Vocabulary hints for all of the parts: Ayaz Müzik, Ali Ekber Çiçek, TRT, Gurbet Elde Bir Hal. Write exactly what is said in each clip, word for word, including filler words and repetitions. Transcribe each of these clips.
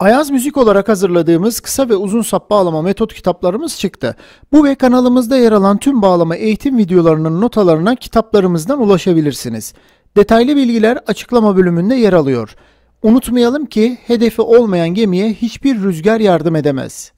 Ayaz Müzik olarak hazırladığımız kısa ve uzun sap bağlama metot kitaplarımız çıktı. Bu ve kanalımızda yer alan tüm bağlama eğitim videolarının notalarına kitaplarımızdan ulaşabilirsiniz. Detaylı bilgiler açıklama bölümünde yer alıyor. Unutmayalım ki hedefi olmayan gemiye hiçbir rüzgar yardım edemez.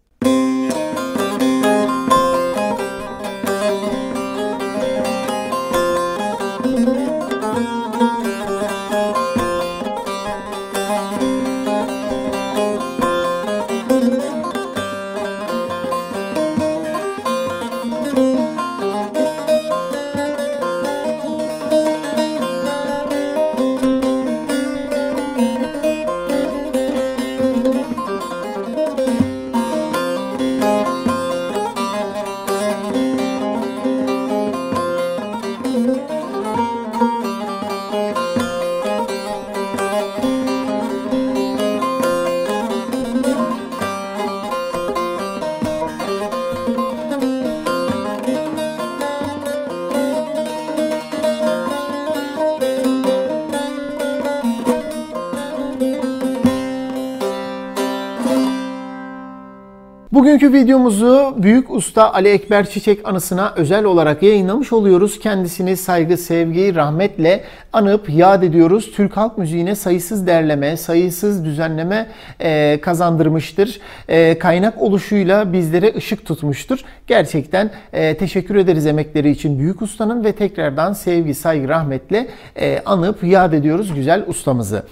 Bugünkü videomuzu büyük usta Ali Ekber Çiçek anısına özel olarak yayınlamış oluyoruz. Kendisini saygı, sevgi, rahmetle anıp yad ediyoruz. Türk halk müziğine sayısız derleme, sayısız düzenleme e, kazandırmıştır. E, kaynak oluşuyla bizlere ışık tutmuştur. Gerçekten e, teşekkür ederiz emekleri için büyük ustanın ve tekrardan sevgi, saygı, rahmetle e, anıp yad ediyoruz güzel ustamızı.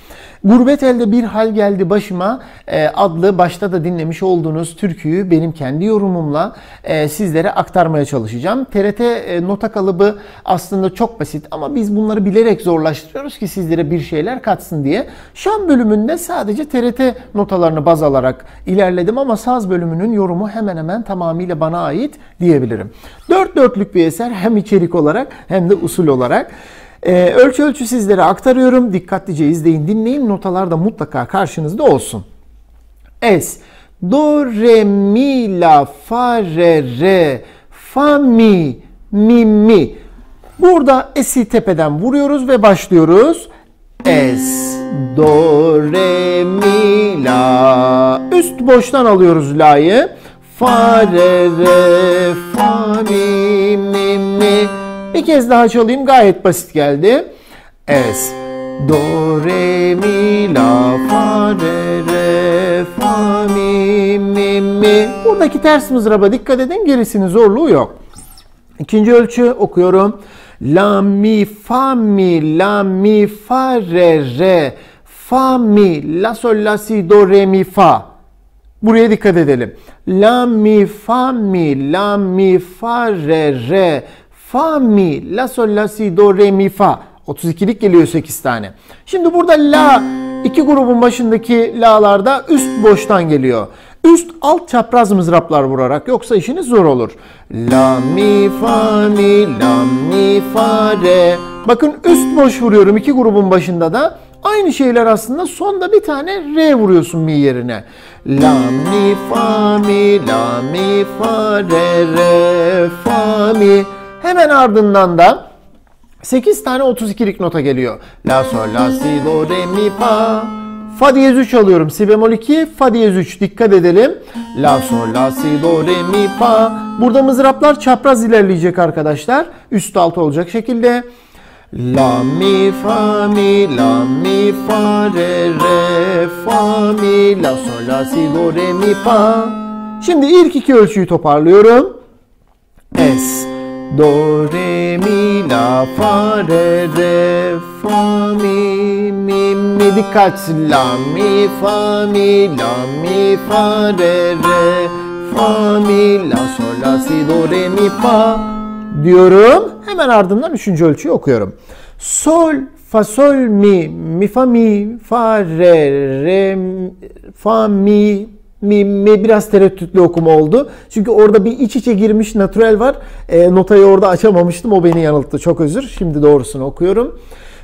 Gurbet elde bir hal geldi başıma e, adlı başta da dinlemiş olduğunuz türküyü benim kendi yorumumla e, sizlere aktarmaya çalışacağım. T R T e, nota kalıbı aslında çok basit ama biz bunları bilerek zorlaştırıyoruz ki sizlere bir şeyler katsın diye. Şan bölümünde sadece T R T notalarını baz alarak ilerledim ama saz bölümünün yorumu hemen hemen tamamıyla bana ait diyebilirim. Dört dörtlük bir eser, hem içerik olarak hem de usul olarak. E, ölçü ölçü sizlere aktarıyorum. Dikkatlice izleyin, dinleyin. Notalar da mutlaka karşınızda olsun. Es Do, re, mi, la, fa, re, re, fa, mi, mi, mi. Burada esi tepeden vuruyoruz ve başlıyoruz. Es, do, re, mi, la. Üst boştan alıyoruz la'yı. Fa, re, re, fa, mi, mi, mi. Bir kez daha çalayım, gayet basit geldi. Es, do, re, mi, la, fa, re, re, fa, mi, mi, mi. Buradaki ters mızraba dikkat edin, gerisinin zorluğu yok. İkinci ölçü okuyorum. La, mi, fa, mi, la, mi, fa, re, re, fa, mi, la, sol, la, si, do, re, mi, fa. Buraya dikkat edelim. La, mi, fa, mi, la, mi, fa, re, re, fa, mi, la, sol, la, si, do, re, mi, fa. otuz ikilik geliyor sekiz tane. Şimdi burada la, iki grubun başındaki la'larda üst boştan geliyor. Üst alt çapraz mızraplar vurarak, yoksa işiniz zor olur. La, mi, fa, mi, la, mi, fa, re. Bakın üst boş vuruyorum iki grubun başında da. Aynı şeyler aslında, sonda bir tane re vuruyorsun mi yerine. La, mi, fa, mi, la, mi, fa, re, re, fa, mi. Hemen ardından da sekiz tane otuz ikilik nota geliyor. La, sol, la, si, do, re, mi, fa. Fa diyez üç alıyorum. Si bemol iki, fa diyez üç. Dikkat edelim. La, sol, la, si, do, re, mi, fa. Burada mızraplar çapraz ilerleyecek arkadaşlar. Üst alt olacak şekilde. La, mi, fa, mi, la, mi, fa, re, re, fa, mi, la, sol, la, si, do, re, mi, fa. Şimdi ilk iki ölçüyü toparlıyorum. Es, do, re, mi, la, fa, re, re, fa, mi, mi, mi. Dikkat. La, mi, fa, mi, la, mi, fa, re, re, fa, mi, la, sol, la, si, do, re, mi, fa diyorum. Hemen ardından üçüncü ölçüyü okuyorum. Sol, fa, sol, mi, mi, fa, mi, fa, re, re, fa, mi, mi, mi. Biraz tereddütlü okuma oldu. Çünkü orada bir iç içe girmiş natürel var. E, notayı orada açamamıştım. O beni yanılttı. Çok özür. Şimdi doğrusunu okuyorum.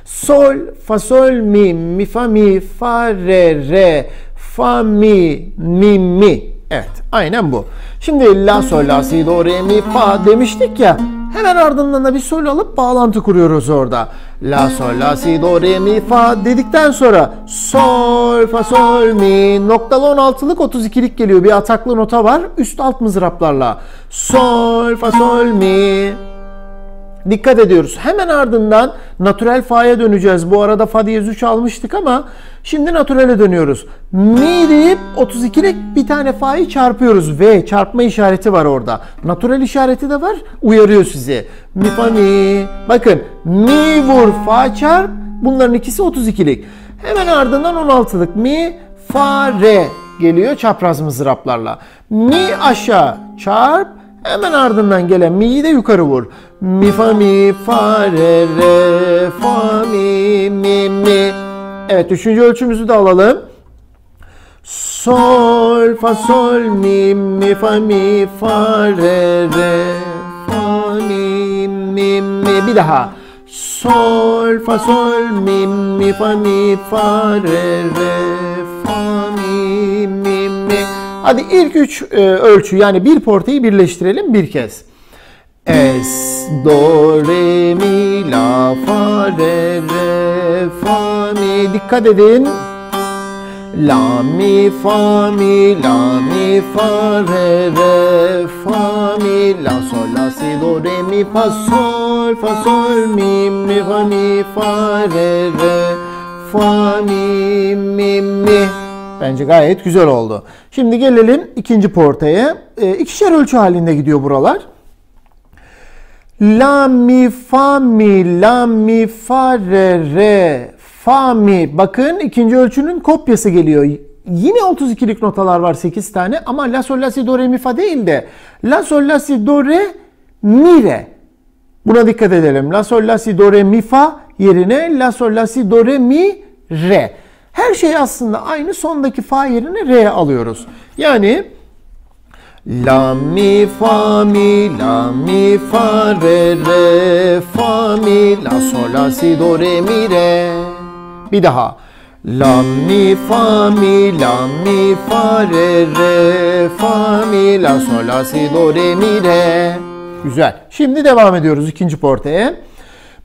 Sol, fa, sol, mi, mi, fa, mi, fa, re, re, fa, mi, mi, mi. Evet. Aynen bu. Şimdi la, sol, la, si, do, re, mi, fa demiştik ya. Hemen ardından da bir sol alıp bağlantı kuruyoruz orada. La, sol, la, si, do, re, mi, fa dedikten sonra sol, fa, sol, mi, noktalı on altılık otuz ikilik geliyor. Bir ataklı nota var üst alt mızraplarla. Sol, fa, sol, mi. Dikkat ediyoruz. Hemen ardından natürel fa'ya döneceğiz. Bu arada fa diyez üç almıştık ama şimdi natürele dönüyoruz. Mi deyip otuz ikilik bir tane fa'yı çarpıyoruz. Ve çarpma işareti var orada. Natürel işareti de var. Uyarıyor sizi. Mi, fa, mi. Bakın mi vur fa çarp. Bunların ikisi otuz ikilik. Hemen ardından on altılık mi, fa, re geliyor çapraz mızraplarla. Mi aşağı çarp. Hemen ardından gelen mi'yi de yukarı vur. Mi, fa, mi, fa, re, re, fa, mi, mi, mi. Evet, üçüncü ölçümüzü de alalım. Sol, fa, sol, mi, mi, fa, mi, fa, re, re, fa, mi, mi, mi. Bir daha. Sol, fa, sol, mi, mi, fa, mi, fa, re, re, fa, mi, mi, mi. Hadi ilk üç e, ölçü yani bir portayı birleştirelim bir kez. Es, do, re, mi, la, fa, re, re, fa, mi. Dikkat edin. La, mi, fa, mi, la, mi, fa, re, re, fa, mi. La, sol, la, si, do, re, mi, fa, sol, fa, sol, mi, mi, fa, mi, fa, re, re, fa, mi, mi, mi. Bence gayet güzel oldu. Şimdi gelelim ikinci portaya. E, ikişer ölçü halinde gidiyor buralar. La, mi, fa, mi, la, mi, fa, re, re, fa, mi. Bakın ikinci ölçünün kopyası geliyor. Yine otuz ikilik notalar var sekiz tane ama la, sol, la, si, do, re, mi, fa değil de la, sol, la, si, do, re, mi, re. Buna dikkat edelim. La, sol, la, si, do, re, mi, fa yerine la, sol, la, si, do, re, mi, re. Her şey aslında aynı, sondaki fa yerine re alıyoruz. Yani la, mi, fa, mi, la, mi, fa, re, re, fa, mi, la, sol, la, si, do, re, mi, re. Bir daha. La, mi, fa, mi, la, mi, fa, re, re, fa, mi, la, sol, la, si, do, re, mi, re. Güzel. Şimdi devam ediyoruz ikinci portaya.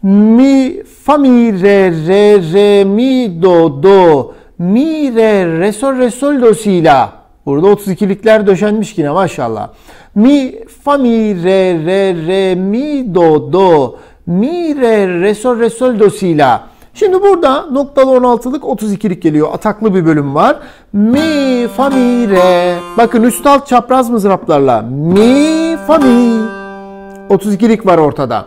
Mi, fa, mi, re, re, re, mi, do, do, mi, re, re, sol, re, sol, do, si, la. Burada otuz ikilikler döşenmiş yine maşallah. Mi, fa, mi, re, re, re, mi, do, do, mi, re, re, sol, re, sol, do, si, la. Şimdi burada noktalı on altılık otuz ikilik geliyor. Ataklı bir bölüm var. Mi, fa, mi, re. Bakın üst alt çapraz mızraplarla. Mi, fa, mi. otuz ikilik var ortada.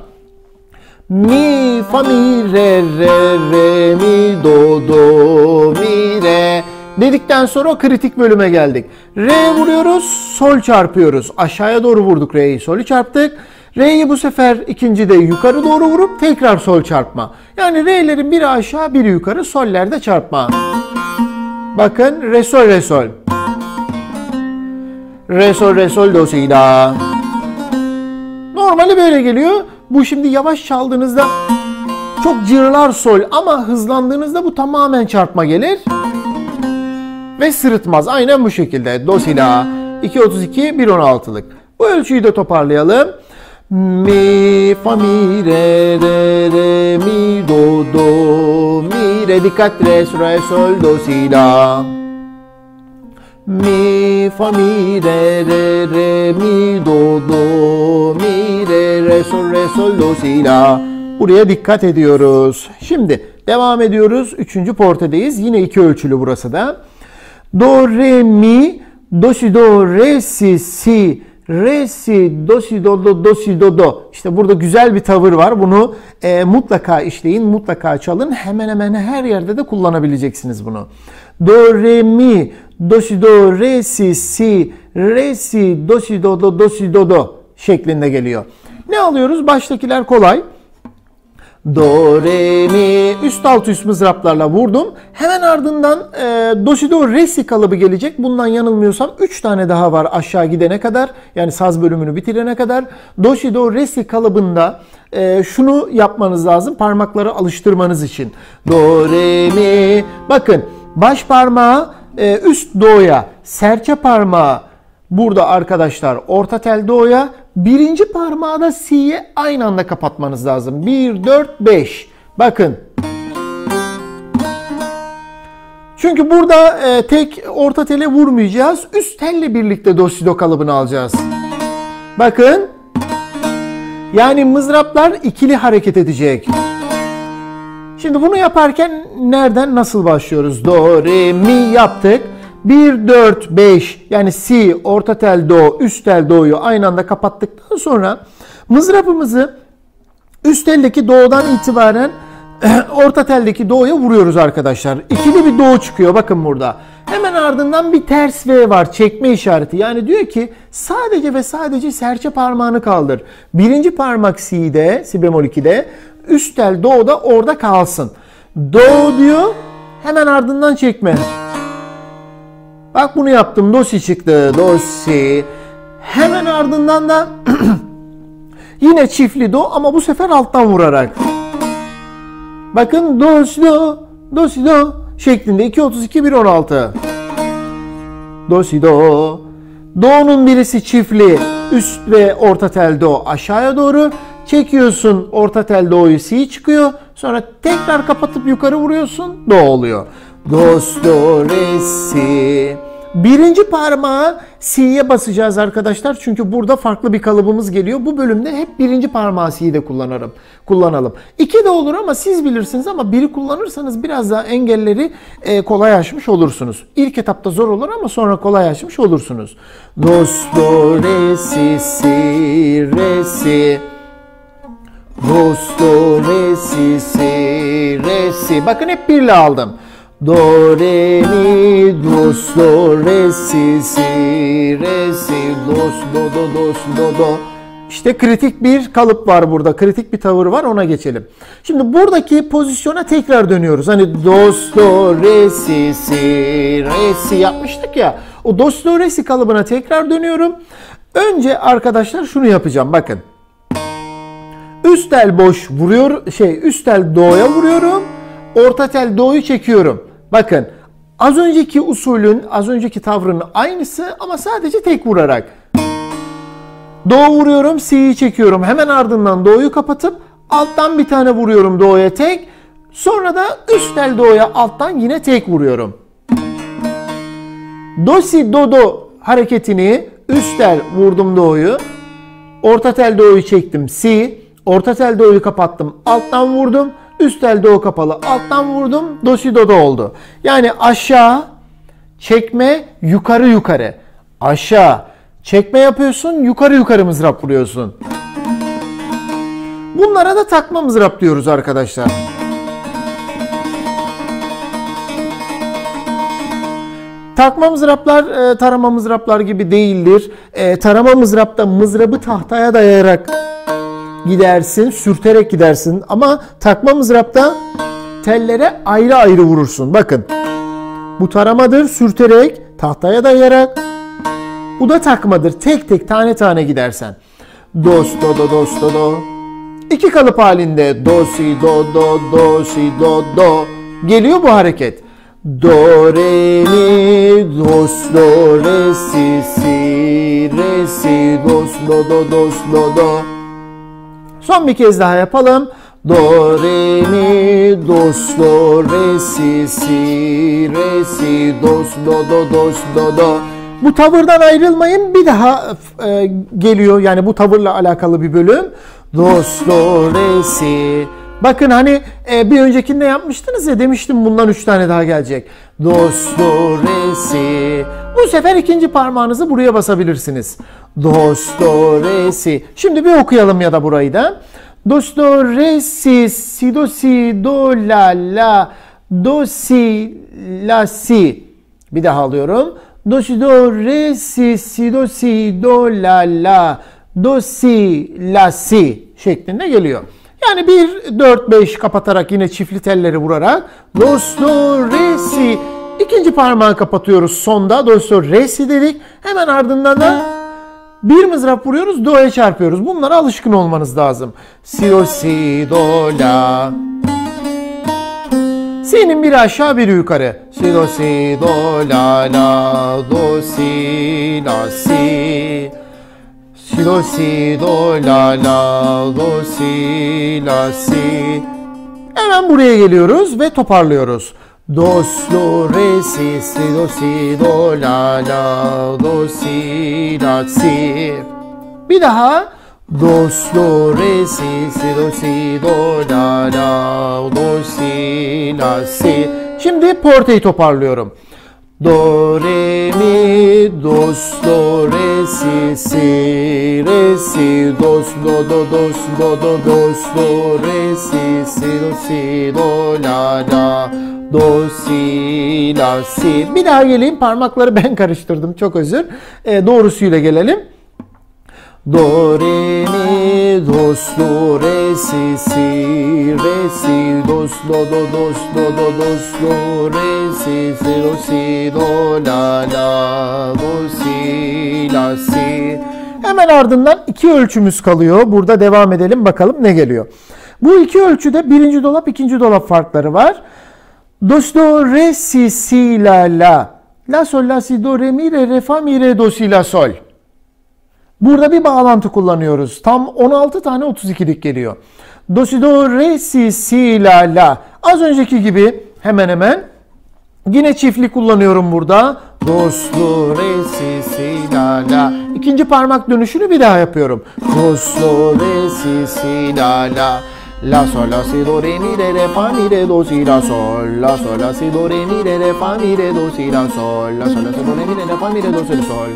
Mi, fa, mi, re, re, re, mi, do, do, mi, re. Dedikten sonra o kritik bölüme geldik. Re vuruyoruz, sol çarpıyoruz. Aşağıya doğru vurduk re'yi, sol'u çarptık. Re'yi bu sefer ikinci de yukarı doğru vurup tekrar sol çarpma. Yani re'lerin biri aşağı, biri yukarı, sollerde çarpma. Bakın re, sol, re, sol. Re, sol, re, sol, do, si, la. Normali böyle geliyor. Bu şimdi yavaş çaldığınızda çok cırlar sol ama hızlandığınızda bu tamamen çarpma gelir ve sırıtmaz. Aynen bu şekilde. Do, si, la. iki otuz iki bir on altılık. Bu ölçüyü de toparlayalım. Mi, fa, mi, re, re, re, mi, do, do, mi, re. Dikkat, re, re, sol, do, si, la. Mi, fa, mi, re, re, re, mi, do, do, mi, re, re, sol, re, sol, do, si, la. Buraya dikkat ediyoruz. Şimdi devam ediyoruz. Üçüncü portadayız. Yine iki ölçülü burası da. Do, re, mi, do, si, do, re, si, si, re, si, do, si, do, do, do, si, do, do. İşte burada güzel bir tavır var. Bunu e, mutlaka işleyin, mutlaka çalın. Hemen hemen her yerde de kullanabileceksiniz bunu. Do, re, mi, do, si, do, re, si, si, re, si, do, si, do, do, do, si, do, do şeklinde geliyor. Ne alıyoruz? Baştakiler kolay. Do, re, mi, üst alt üst mızraplarla vurdum. Hemen ardından e, do, si, do, re, si kalıbı gelecek. Bundan yanılmıyorsam üç tane daha var aşağı gidene kadar. Yani saz bölümünü bitirene kadar. Do, si, do, re, si kalıbında e, şunu yapmanız lazım. Parmakları alıştırmanız için. Do, re, mi. Bakın baş parmağı e, üst do'ya, serçe parmağı burada arkadaşlar orta tel do'ya, birinci parmağı da si'ye aynı anda kapatmanız lazım. bir, dört, beş. Bakın. Çünkü burada e, tek orta tele vurmayacağız. Üst telle birlikte do si do kalıbını alacağız. Bakın. Yani mızraplar ikili hareket edecek. Şimdi bunu yaparken nereden nasıl başlıyoruz? Do, re, mi yaptık. bir, dört, beş yani si, orta tel do, üst tel do'yu aynı anda kapattıktan sonra mızrapımızı üst teldeki do'dan itibaren orta teldeki do'ya vuruyoruz arkadaşlar. İkili bir do çıkıyor bakın burada. Hemen ardından bir ters V var, çekme işareti. Yani diyor ki sadece ve sadece serçe parmağını kaldır. Birinci parmak si'de, si bemol iki'de, üst tel do'da orada kalsın. Do diyor, hemen ardından çekme. Bak bunu yaptım, do si çıktı, do si. Hemen ardından da yine çiftli do ama bu sefer alttan vurarak. Bakın do si do, do si do şeklinde iki otuz iki bir on altı. Do si do. Do'nun birisi çiftli, üst ve orta tel do aşağıya doğru. Çekiyorsun orta tel do'yu, si çıkıyor. Sonra tekrar kapatıp yukarı vuruyorsun, do oluyor. Do, do, re, si. Birinci parmağı si'ye basacağız arkadaşlar. Çünkü burada farklı bir kalıbımız geliyor. Bu bölümde hep birinci parmağı si'yi de kullanırım, kullanalım. İki de olur ama siz bilirsiniz, ama biri kullanırsanız biraz daha engelleri kolay aşmış olursunuz. İlk etapta zor olur ama sonra kolay aşmış olursunuz. Do, do, re, si, si, re, si. Do, do, re, si, si, re, si. Bakın hep birle aldım. Do, re, mi, do, do, re, si, si, re, si, do, do, do, do, do, do. İşte kritik bir kalıp var burada. Kritik bir tavır var, ona geçelim. Şimdi buradaki pozisyona tekrar dönüyoruz. Hani do, do, re, si, si, re, si yapmıştık ya. O do, do, re, si kalıbına tekrar dönüyorum. Önce arkadaşlar şunu yapacağım. Bakın. Üst tel boş vuruyor, şey üst tel do'ya vuruyorum. Orta tel do'yu çekiyorum. Bakın az önceki usulün, az önceki tavrının aynısı ama sadece tek vurarak. Do vuruyorum, si'yi çekiyorum. Hemen ardından do'yu kapatıp alttan bir tane vuruyorum do'ya tek. Sonra da üst tel do'ya alttan yine tek vuruyorum. Do si do do hareketini, üst tel vurdum do'yu. Orta tel do'yu çektim, si. Orta tel do'yu kapattım, alttan vurdum. Üst tel do kapalı, alttan vurdum. Do si do do oldu. Yani aşağı çekme, yukarı yukarı. Aşağı çekme yapıyorsun, yukarı yukarı mızrap vuruyorsun. Bunlara da takma mızrap diyoruz arkadaşlar. Takma mızraplar tarama mızraplar gibi değildir. Tarama mızrapta mızrabı tahtaya dayayarak gidersin, sürterek gidersin. Ama takma mızrapta tellere ayrı ayrı vurursun. Bakın. Bu taramadır, sürterek, tahtaya dayayarak. Bu da takmadır. Tek tek, tane tane gidersen. Do, do, do, do, do, do. İki kalıp halinde. Do, si, do, do, do, si, do, do. Geliyor bu hareket. Do, re, mi, do, do, re, si, si, re, si, do, do, do, do, do, do. Son bir kez daha yapalım. Do, re, mi, do, do, re, si, si, re, si, do, do, do, do, do, do. Bu tavırdan ayrılmayın. Bir daha e, geliyor. Yani bu tavırla alakalı bir bölüm. Do, do, re, si. Bakın hani e, bir öncekinde yapmıştınız ya, demiştim bundan üç tane daha gelecek. Do, do, re, si. Bu sefer ikinci parmağınızı buraya basabilirsiniz. Do, do, re, si. Şimdi bir okuyalım ya da burayı da. Do, do, re, si, si, do, si, do, la, la, do, si, la, si. Bir daha alıyorum. Do, do, re, si, si, do, si, do, la, la, do, si, la, si şeklinde geliyor. Yani bir, dört, beş kapatarak yine çiftli telleri vurarak. Do, do, re, si. İkinci parmağı kapatıyoruz sonda. Do, do, re, si dedik. Hemen ardından da bir mızrap vuruyoruz, do'ya çarpıyoruz. Bunlara alışkın olmanız lazım. Si, do, si, do, la. Si'nin biri aşağı, biri yukarı. Si, do, si, do, la, la, do, si, la, si. Si, do, si, do, la, la, do, si, la, si. Hemen buraya geliyoruz ve toparlıyoruz. Do, do, re, si, si, do, si, do, la, la, do, si, la, si. Bir daha. Do, do, re, si, si, do, si, do, la, la, do, si, la, si. Şimdi porteyi toparlıyorum. Do, re, mi, do, do, re, si, si, re, si, do, do, do, do, do, do, do, do, re, si, si, do, si, do, la, la, do, si, la, si. Bir daha geleyim, parmakları ben karıştırdım, çok özür. E, doğrusuyla gelelim. Do, re, mi, do, do, re, si, si, re, si, do, do, do, do, do, do, do, do, re, si, si, do, si, do, la, la, do, si, la, si. Hemen ardından iki ölçümüz kalıyor. Burada devam edelim, bakalım ne geliyor. Bu iki ölçüde birinci dolap, ikinci dolap farkları var. Do, do, re, si, si, la, la. La, sol, la, si, do, re, mi, re, re, fa, mi, re, do, si, la, sol. Burada bir bağlantı kullanıyoruz. Tam on altı tane otuz ikilik geliyor. Do, si, do, re, si, si, la, la. Az önceki gibi hemen hemen yine çiftlik kullanıyorum burada. Do, do, re, si, si, la, la. İkinci parmak dönüşünü bir daha yapıyorum. Do, do, re, si, si, la, la. La, sol, la, si, do, re, mi, re, re, fa, mi, re, do, si, la, sol. La, sol, la, si, do, re, mi, re, re, fa, mi, re, do, si, la, sol. La, sol, la, si, do, re, mi, re, re, fa, mi, re, do, si, la, sol.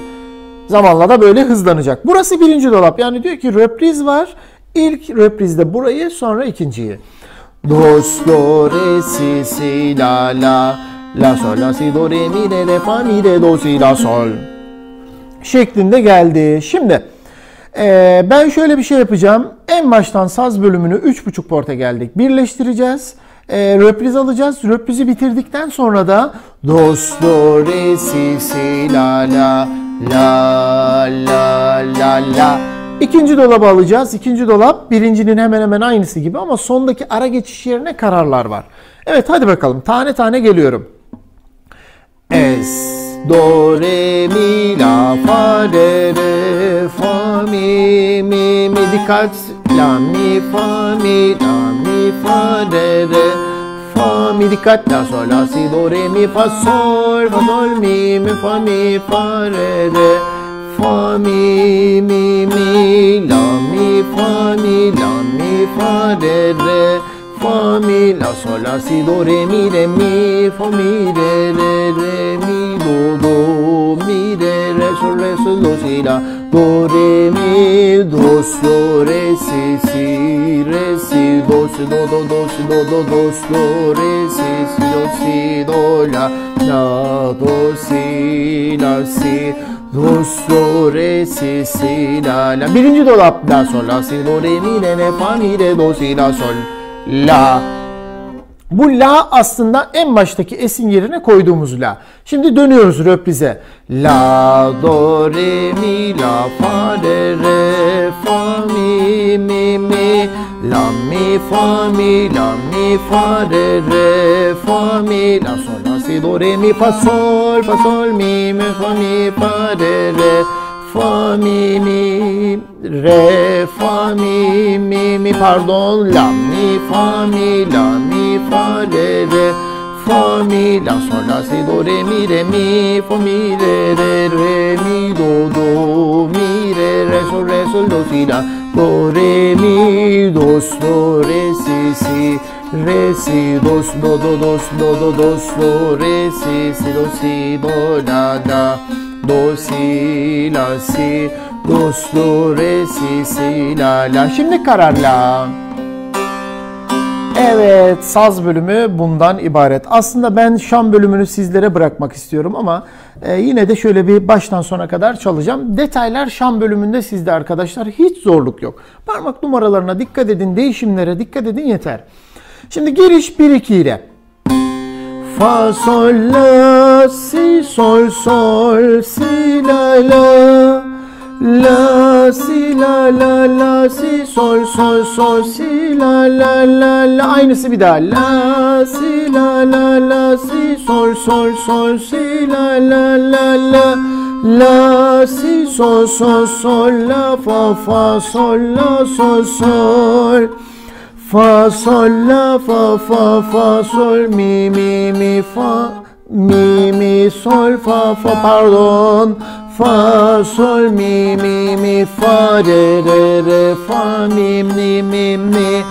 Zamanla da böyle hızlanacak. Burası birinci dolap. Yani diyor ki röpriz var. İlk röprizde burayı, sonra ikinciyi. Do, do, re, si, si, la, la. La, sol, la, si, do, re, mi, re, re, fa, mi, re, do, si, la, sol. Şeklinde geldi. Şimdi ee, ben şöyle bir şey yapacağım. En baştan saz bölümünü üç buçuk porta geldik. Birleştireceğiz. E, röpriz alacağız. Röprizi bitirdikten sonra da do, do, re, si, si, la, la. La, la, la, la. İkinci dolabı alacağız. İkinci dolap birincinin hemen hemen aynısı gibi ama sondaki ara geçiş yerine kararlar var. Evet, hadi bakalım. Tane tane geliyorum. Es, do, re, mi, la, fa, re, re, fa, mi, mi, mi. Dikkat. La, mi, fa, mi, la, mi, fa, re, re, fa, mi. Dikkat. La, sol, la, si, do, re, mi, fa, sol, fa, sol, mi, mi, fa, mi, fa, re, re, fa, mi, mi, mi, la, mi, fa, mi, la, mi, fa, re, re, fa, mi. La, sol, la, si, do, re, mi, re, mi, fa, mi, re, re, re, mi, do, do, mi, re, re, sol, re, sol, do, si, la. Do, re, mi, do, do, re, si, si, re, si, do, si, do, do, do, si, do, do, do, do, re, si, si, do, si, do, la, la, do, si, la, si, do, do, re, si, si, la, la. Birinci dolap. La, sol, la, si, do, re, mi, re, re, fa, mi, re, do, si, la, sol, la. Bu la aslında en baştaki esin yerine koyduğumuz la. Şimdi dönüyoruz röprize. La, do, re, mi, la, fa, re, re, fa, mi, mi, mi. La, mi, fa, mi, la, mi, fa, re, re, fa, mi. La, sol, la, si, do, re, mi, fa, sol, fa, sol, mi, mi, fa, mi, fa, re, re, fa, mi, mi, re, fa, mi, mi, mi. Pardon. La, mi, fa, mi, la, mi, fa, re, re, fa, mi. La, sol, la, si, do, re, mi, re, mi, fa, mi, re, re, re, mi, do, do, mi, re, re, sol, re, sol, do, si, la. Do, re, mi, do, do, re, si, si, re, si, do, do, do, do, do, do, do, re, si, si, do, si, do, la, la. Do, si, la, si, do, do, re, si, si, la, la. Şimdi karar la. Evet, saz bölümü bundan ibaret. Aslında ben şan bölümünü sizlere bırakmak istiyorum ama e, yine de şöyle bir baştan sona kadar çalacağım. Detaylar şan bölümünde sizde arkadaşlar, hiç zorluk yok. Parmak numaralarına dikkat edin, değişimlere dikkat edin yeter. Şimdi giriş bir iki ile. Fa, sol, la, si, sol, sol, si, la, la. La, si, la, la, la, si, sol, sol, sol, si, la, la, la, la. Aynısı bir daha. La, si, la, la, la, si, sol, sol, sol, si, la, la, la, la. La, si, sol, sol, sol, la, fa, fa, sol, la, sol, sol. Fa sol la fa fa fa sol mi mi mi fa mi mi sol fa fa pardon fa sol mi mi mi fa re re re fa mi mi mi mi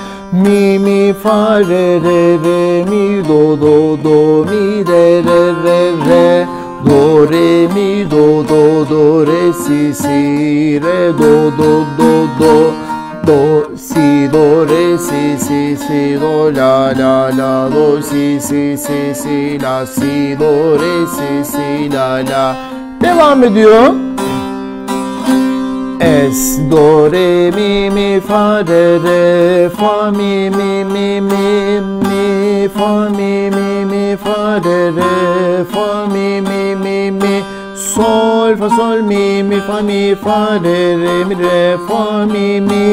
mi mi fa re re re mi do do do mi re re re re do re mi do do do re si si re do do do do do si do re si si si do la la la do si si si si la si do re si si la la devam ediyor. Es do re mi mi fa re re fa mi mi mi mi mi fa mi mi mi fa re re fa mi mi mi mi sol fa sol mi mi fa mi fa re re mi re fa mi mi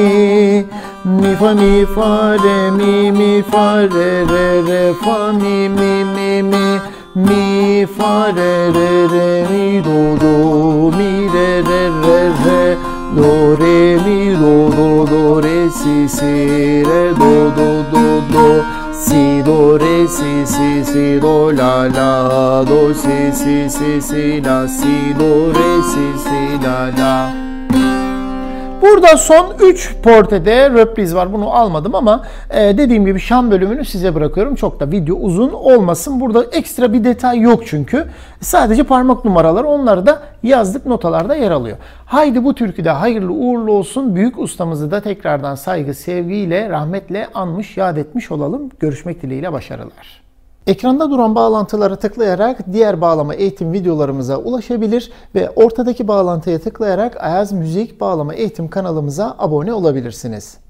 mi fa mi fa re mi mi fa re re re fa mi mi mi mi mi fa re re re mi do do mi re re re re do re mi do do do re si si re do do do do si do re si si si do la la do si si si si la si do re si si la la. Burada son üç portede röpriz var. Bunu almadım ama dediğim gibi şan bölümünü size bırakıyorum. Çok da video uzun olmasın. Burada ekstra bir detay yok çünkü. Sadece parmak numaraları, onları da yazdık, notalarda yer alıyor. Haydi bu türkü de hayırlı uğurlu olsun. Büyük ustamızı da tekrardan saygı, sevgiyle, rahmetle anmış, yad etmiş olalım. Görüşmek dileğiyle, başarılar. Ekranda duran bağlantılara tıklayarak diğer bağlama eğitim videolarımıza ulaşabilir ve ortadaki bağlantıya tıklayarak Ayaz Müzik bağlama eğitim kanalımıza abone olabilirsiniz.